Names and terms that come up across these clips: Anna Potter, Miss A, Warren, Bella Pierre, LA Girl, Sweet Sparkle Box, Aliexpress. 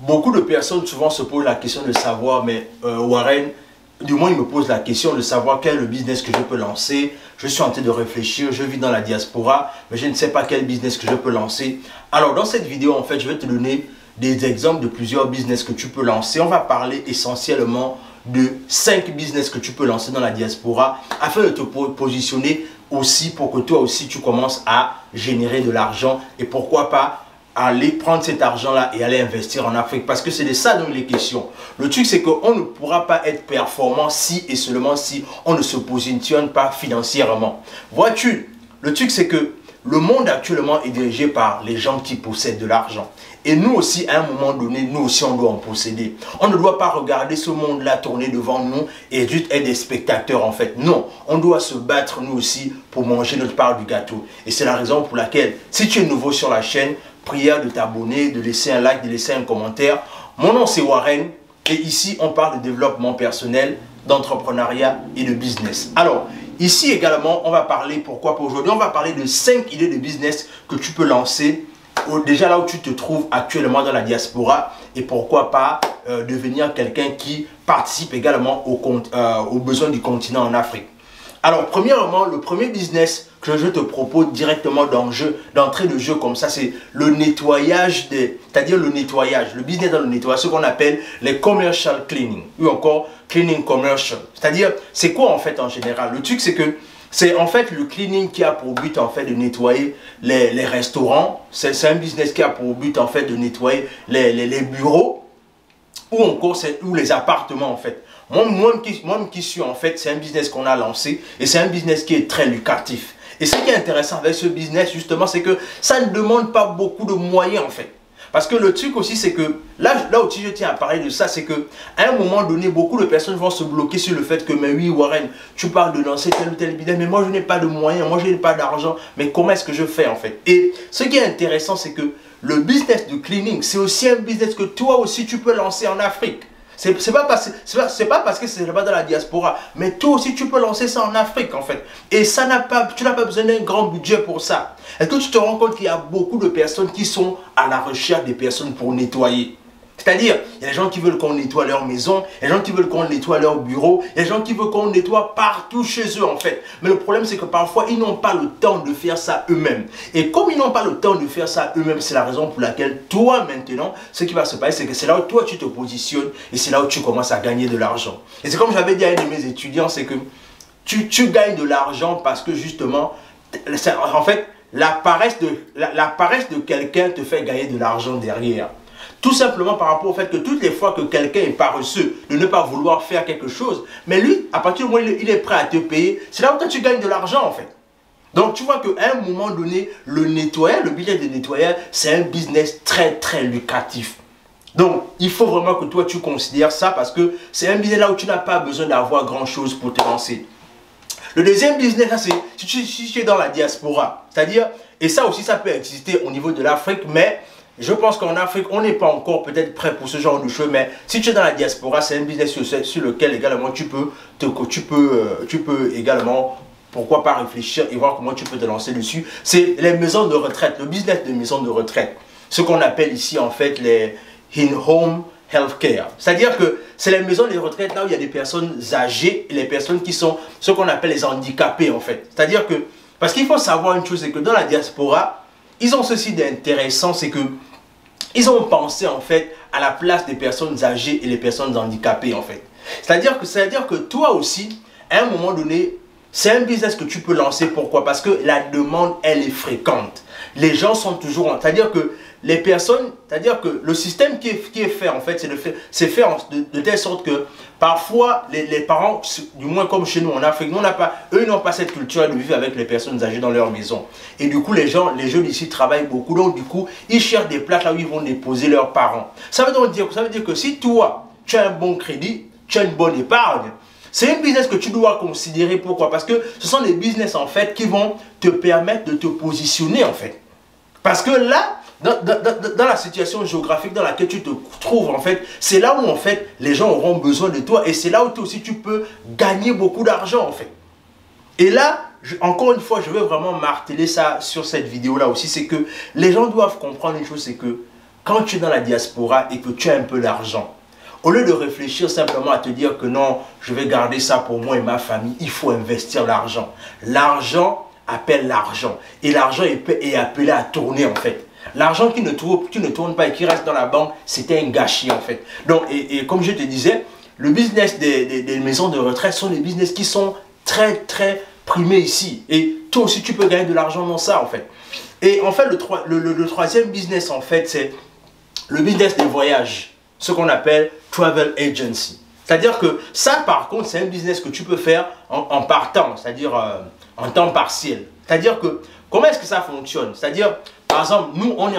Beaucoup de personnes souvent se posent la question de savoir, mais Warren, du moins ils me posent la question de savoir quel est le business que je peux lancer. Je suis en train de réfléchir, je vis dans la diaspora, mais je ne sais pas quel business que je peux lancer. Alors dans cette vidéo, en fait, je vais te donner des exemples de plusieurs business que tu peux lancer. On va parler essentiellement de 5 business que tu peux lancer dans la diaspora afin de te positionner aussi pour que toi aussi tu commences à générer de l'argent et pourquoi pas aller prendre cet argent-là et aller investir en Afrique. Parce que c'est de ça dont il est question. Le truc, c'est qu'on ne pourra pas être performant si et seulement si on ne se positionne pas financièrement. Vois-tu, le truc, c'est que le monde actuellement est dirigé par les gens qui possèdent de l'argent. Et nous aussi, à un moment donné, nous aussi, on doit en posséder. On ne doit pas regarder ce monde-là tourner devant nous et juste être des spectateurs, en fait. Non, on doit se battre, nous aussi, pour manger notre part du gâteau. Et c'est la raison pour laquelle, si tu es nouveau sur la chaîne, prière de t'abonner, de laisser un like, de laisser un commentaire. Mon nom, c'est Warren. Et ici, on parle de développement personnel, d'entrepreneuriat et de business. Alors, ici également, on va parler, pourquoi pas aujourd'hui, on va parler de 5 idées de business que tu peux lancer déjà là où tu te trouves actuellement dans la diaspora et pourquoi pas devenir quelqu'un qui participe également aux besoins du continent en Afrique. Alors, premièrement, le premier business que je te propose directement d'entrée de jeu comme ça, c'est le nettoyage, le business dans le nettoyage, ce qu'on appelle les commercial cleaning ou encore cleaning commercial. C'est-à-dire, c'est quoi en fait en général? Le truc, c'est que c'est en fait le cleaning qui a pour but en fait de nettoyer les restaurants. C'est un business qui a pour but en fait de nettoyer les bureaux ou encore les appartements en fait. Moi-même qui suis en fait, c'est un business qu'on a lancé et c'est un business qui est très lucratif. Et ce qui est intéressant avec ce business justement, c'est que ça ne demande pas beaucoup de moyens en fait. Parce que le truc aussi, c'est que là où je tiens à parler de ça, c'est que à un moment donné, beaucoup de personnes vont se bloquer sur le fait que, mais oui Warren, tu parles de lancer tel ou tel business, mais moi je n'ai pas de moyens, moi je n'ai pas d'argent, mais comment est-ce que je fais en fait? Et ce qui est intéressant, c'est que le business de cleaning, c'est aussi un business que toi aussi tu peux lancer en Afrique. C'est pas parce que c'est là-bas dans la diaspora, mais toi aussi tu peux lancer ça en Afrique en fait. Et ça tu n'as pas besoin d'un grand budget pour ça. Est-ce que tu te rends compte qu'il y a beaucoup de personnes qui sont à la recherche des personnes pour nettoyer? C'est-à-dire, il y a des gens qui veulent qu'on nettoie leur maison, il y a des gens qui veulent qu'on nettoie leur bureau, il y a des gens qui veulent qu'on nettoie partout chez eux en fait. Mais le problème, c'est que parfois, ils n'ont pas le temps de faire ça eux-mêmes. Et comme ils n'ont pas le temps de faire ça eux-mêmes, c'est la raison pour laquelle toi maintenant, ce qui va se passer, c'est que c'est là où toi tu te positionnes et c'est là où tu commences à gagner de l'argent. Et c'est comme j'avais dit à un de mes étudiants, c'est que tu gagnes de l'argent parce que justement, en fait, la paresse de quelqu'un te fait gagner de l'argent derrière. Tout simplement par rapport au fait que toutes les fois que quelqu'un est paresseux de ne pas vouloir faire quelque chose, mais lui, à partir du moment où il est prêt à te payer, c'est là où toi tu gagnes de l'argent en fait. Donc tu vois qu'à un moment donné, le business de nettoyage, c'est un business très très lucratif. Donc il faut vraiment que toi tu considères ça parce que c'est un business là où tu n'as pas besoin d'avoir grand chose pour te lancer. Le deuxième business, c'est si tu es dans la diaspora, c'est-à-dire, et ça aussi ça peut exister au niveau de l'Afrique, mais je pense qu'en Afrique, on n'est pas encore peut-être prêt pour ce genre de choses, mais si tu es dans la diaspora, c'est un business sur lequel également tu peux également, pourquoi pas réfléchir et voir comment tu peux te lancer dessus. C'est les maisons de retraite, le business de maisons de retraite, ce qu'on appelle ici en fait les in-home healthcare. C'est-à-dire que c'est les maisons de retraite là où il y a des personnes âgées et les personnes qui sont ce qu'on appelle les handicapés en fait. C'est-à-dire que, parce qu'il faut savoir une chose, c'est que dans la diaspora, ils ont ceci d'intéressant, c'est que ils ont pensé en fait à la place des personnes âgées et les personnes handicapées en fait. C'est-à-dire que toi aussi, à un moment donné, c'est un business que tu peux lancer. Pourquoi? Parce que la demande, elle est fréquente. Les gens sont toujours en... C'est-à-dire que les personnes... C'est-à-dire que le système qui est fait en fait, c'est fait de telle sorte que parfois les parents, du moins comme chez nous en Afrique, nous, eux n'ont pas cette culture de vivre avec les personnes âgées dans leur maison. Et du coup, les jeunes ici travaillent beaucoup. Donc du coup, ils cherchent des places là où ils vont déposer leurs parents. Ça veut dire que si toi, tu as un bon crédit, tu as une bonne épargne, c'est un business que tu dois considérer. Pourquoi? Parce que ce sont des business en fait qui vont te permettre de te positionner en fait. Parce que là, dans la situation géographique dans laquelle tu te trouves en fait, c'est là où en fait les gens auront besoin de toi et c'est là où toi aussi tu peux gagner beaucoup d'argent en fait. Et là, encore une fois, je veux vraiment marteler ça sur cette vidéo là aussi, c'est que les gens doivent comprendre une chose, c'est que quand tu es dans la diaspora et que tu as un peu d'argent, au lieu de réfléchir simplement à te dire que non, je vais garder ça pour moi et ma famille, il faut investir l'argent. L'argent appelle l'argent. Et l'argent est appelé à tourner en fait. L'argent qui ne tourne pas et qui reste dans la banque, c'était un gâchis en fait. Donc, et comme je te disais, le business des maisons de retraite sont des business qui sont très primés ici. Et toi aussi, tu peux gagner de l'argent dans ça en fait. Et en fait, le troisième business en fait, c'est le business des voyages. Ce qu'on appelle travel agency. C'est-à-dire que ça, par contre, c'est un business que tu peux faire en partant, c'est-à-dire en temps partiel. C'est-à-dire que, comment est-ce que ça fonctionne? C'est-à-dire, par exemple, nous, on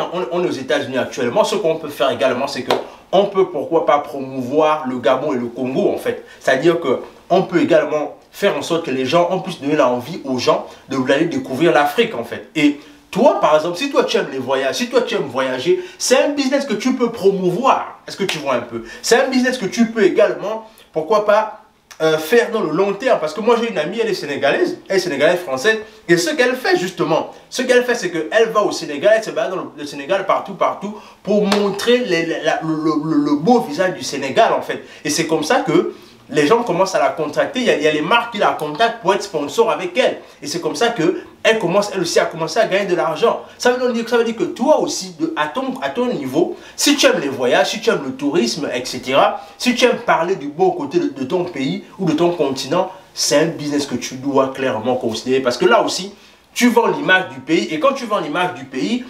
est aux États-Unis actuellement. Ce qu'on peut faire également, c'est que on peut, pourquoi pas, promouvoir le Gabon et le Congo, en fait. C'est-à-dire que on peut également faire en sorte que les gens, on puisse donner l'envie aux gens de d'aller découvrir l'Afrique, en fait. Et toi, par exemple, si toi tu aimes les voyages, si toi tu aimes voyager, c'est un business que tu peux promouvoir. Est-ce que tu vois un peu? C'est un business que tu peux également, pourquoi pas, faire dans le long terme. Parce que moi, j'ai une amie, elle est sénégalaise française. Et ce qu'elle fait, justement, ce qu'elle fait, c'est qu'elle va au Sénégal, elle se balade dans le Sénégal partout, pour montrer le beau visage du Sénégal, en fait. Et c'est comme ça que les gens commencent à la contacter, il y a les marques qui la contactent pour être sponsor avec elle. Et c'est comme ça qu'elle commence, elle aussi, à commencer à gagner de l'argent. Ça veut dire que toi aussi, à ton niveau, si tu aimes les voyages, si tu aimes le tourisme, etc., si tu aimes parler du beau côté de ton pays ou de ton continent, c'est un business que tu dois clairement considérer. Parce que là aussi, tu vends l'image du pays. Et quand tu vends l'image du pays,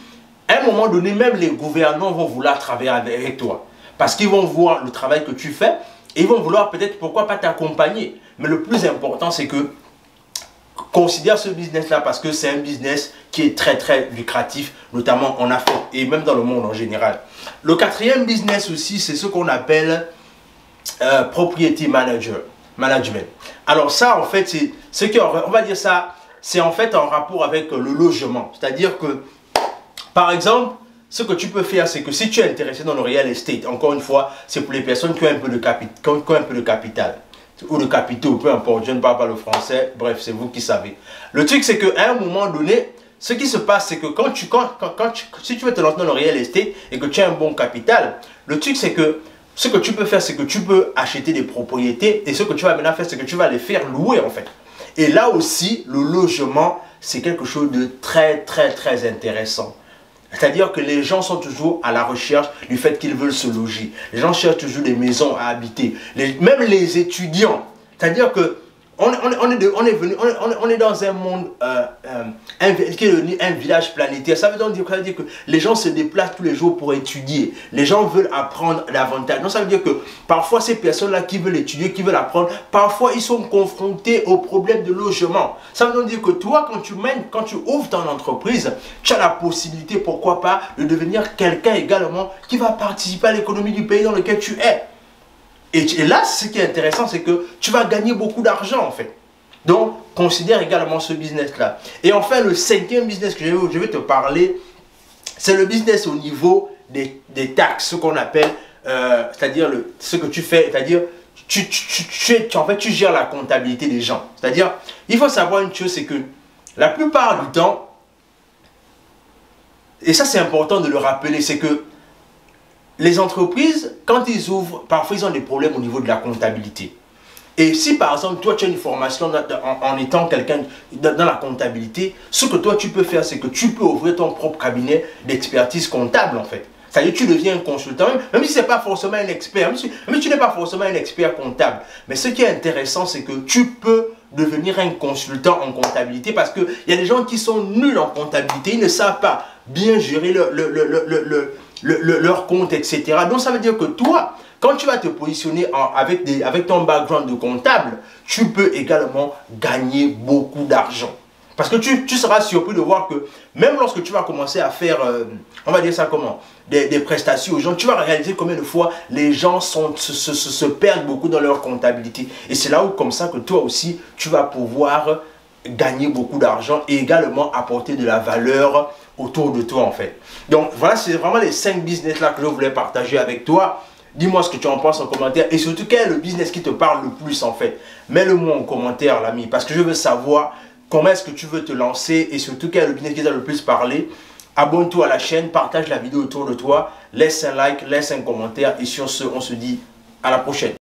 à un moment donné, même les gouvernements vont vouloir travailler avec toi. Parce qu'ils vont voir le travail que tu fais. Et ils vont vouloir peut-être, pourquoi pas, t'accompagner. Mais le plus important, c'est que considère ce business-là parce que c'est un business qui est très lucratif, notamment en Afrique et même dans le monde en général. Le quatrième business aussi, c'est ce qu'on appelle property management. Alors ça, en fait, c'est ce qu'on va dire ça, c'est en fait en rapport avec le logement. C'est-à-dire que, par exemple, ce que tu peux faire, c'est que si tu es intéressé dans le real estate, encore une fois, c'est pour les personnes qui ont un peu de capital ou de capitaux, peu importe, je ne parle pas le français, bref, c'est vous qui savez. Le truc, c'est qu'à un moment donné, ce qui se passe, c'est que si tu veux te lancer dans le real estate et que tu as un bon capital, le truc, c'est que ce que tu peux faire, c'est que tu peux acheter des propriétés et ce que tu vas maintenant faire, c'est que tu vas les faire louer en fait. Et là aussi, le logement, c'est quelque chose de très intéressant. C'est-à-dire que les gens sont toujours à la recherche du fait qu'ils veulent se loger. Les gens cherchent toujours des maisons à habiter. Même les étudiants. C'est-à-dire que on est dans un monde qui est devenu un village planétaire. Ça veut dire que les gens se déplacent tous les jours pour étudier. Les gens veulent apprendre davantage. Donc ça veut dire que parfois ces personnes-là qui veulent étudier, qui veulent apprendre, parfois ils sont confrontés aux problèmes de logement. Ça veut donc dire que toi, quand tu ouvres ton entreprise, tu as la possibilité, pourquoi pas, de devenir quelqu'un également qui va participer à l'économie du pays dans lequel tu es. Et là, ce qui est intéressant, c'est que tu vas gagner beaucoup d'argent, en fait. Donc, considère également ce business-là. Et enfin, le cinquième business que je vais te parler, c'est le business au niveau des taxes, ce qu'on appelle, c'est-à-dire ce que tu fais, c'est-à-dire, en fait, tu gères la comptabilité des gens. C'est-à-dire, il faut savoir une chose, c'est que la plupart du temps, et ça, c'est important de le rappeler, c'est que les entreprises, quand ils ouvrent, parfois ils ont des problèmes au niveau de la comptabilité. Et si par exemple, toi tu as une formation en étant quelqu'un dans la comptabilité, ce que toi tu peux faire, c'est que tu peux ouvrir ton propre cabinet d'expertise comptable en fait. C'est-à-dire que tu deviens un consultant, même si tu n'es pas forcément un expert, même si tu n'es pas forcément un expert comptable. Mais ce qui est intéressant, c'est que tu peux devenir un consultant en comptabilité parce qu'il y a des gens qui sont nuls en comptabilité, ils ne savent pas bien gérer leur compte, etc. Donc ça veut dire que toi, quand tu vas te positionner avec ton background de comptable, tu peux également gagner beaucoup d'argent. Parce que tu seras surpris de voir que même lorsque tu vas commencer à faire, on va dire ça comment, des prestations aux gens, tu vas réaliser combien de fois les gens se perdent beaucoup dans leur comptabilité. Et c'est là où comme ça que toi aussi, tu vas pouvoir gagner beaucoup d'argent et également apporter de la valeur autour de toi en fait. Donc voilà, c'est vraiment les 5 business là que je voulais partager avec toi. Dis-moi ce que tu en penses en commentaire et surtout quel est le business qui te parle le plus en fait. Mets-le-moi en commentaire l'ami parce que je veux savoir comment est-ce que tu veux te lancer et surtout quel est le business qui t'a le plus parlé. abonne-toi à la chaîne, partage la vidéo autour de toi, laisse un like, laisse un commentaire et sur ce, on se dit à la prochaine.